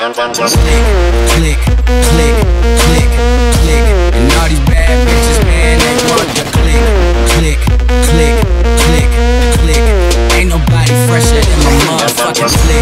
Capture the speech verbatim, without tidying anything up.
Just click, click, click, click, click. And all these bad bitches, man, they want to click, click, click, click, click. Ain't nobody fresher than my motherfucking click.